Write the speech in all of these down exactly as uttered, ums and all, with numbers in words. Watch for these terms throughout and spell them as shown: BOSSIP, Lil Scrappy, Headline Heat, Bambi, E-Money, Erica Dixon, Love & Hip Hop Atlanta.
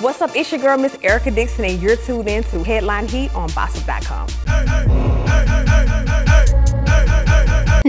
What's up, it's your girl, Miss Erica Dixon, and you're tuned in to Headline Heat on bossip dot com. Hey, hey, hey, hey, hey, hey,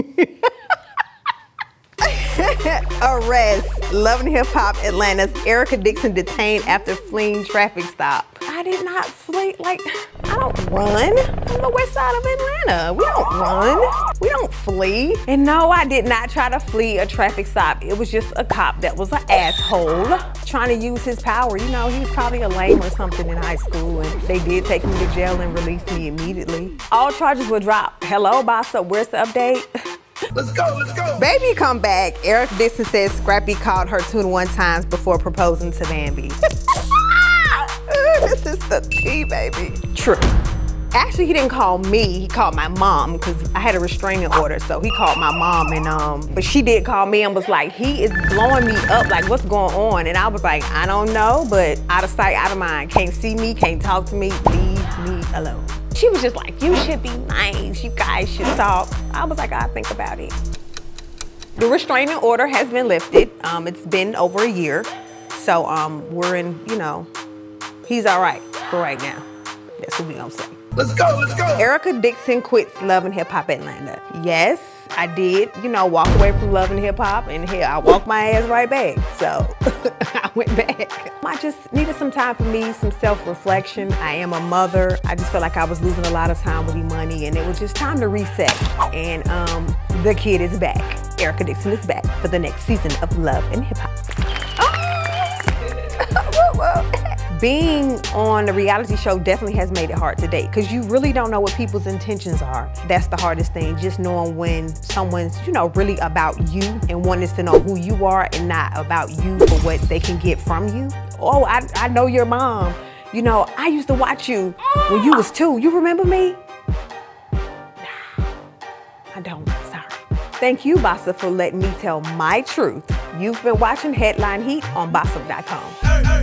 hey, hey, hey, hey. Arrest. Love and Hip Hop Atlanta's Erica Dixon detained after fleeing traffic stop. I did not flee. Like, I don't run from the west side of Atlanta. We don't run. We don't flee. And no, I did not try to flee a traffic stop. It was just a cop that was an asshole trying to use his power. You know, he was probably a lame or something in high school, and they did take me to jail and released me immediately. All charges were dropped. Hello, BOSSIP. Where's the update? Let's go, let's go. Baby come back. Erica Dixon says Scrappy called her two to one times before proposing to Bambi. This is the tea, baby. True. Actually, he didn't call me. He called my mom because I had a restraining order. So he called my mom, and um, but she did call me and was like, he is blowing me up. Like, what's going on? And I was like, I don't know, but out of sight, out of mind. Can't see me, can't talk to me. Leave me alone. She was just like, you should be nice, you guys should talk. I was like, I'll think about it. The restraining order has been lifted. Um, it's been over a year. So um, we're in, you know, he's all right for right now. That's what we gonna say. Let's go, let's go. Erica Dixon quits Love and Hip Hop Atlanta. Yes, I did, you know, walk away from Love and Hip Hop, and here I walked my ass right back, so I went back. I just needed some time for me, some self-reflection. I am a mother. I just felt like I was losing a lot of time with E-Money, and it was just time to reset. And um, the kid is back. Erica Dixon is back for the next season of Love and Hip Hop. Oh! Being on a reality show definitely has made it hard to date, because you really don't know what people's intentions are. That's the hardest thing, just knowing when someone's, you know, really about you and wanting to know who you are and not about you for what they can get from you. Oh, I, I know your mom. You know, I used to watch you when you was two. You remember me? Nah, I don't. Sorry. Thank you, BOSSIP, for letting me tell my truth. You've been watching Headline Heat on bossip dot com.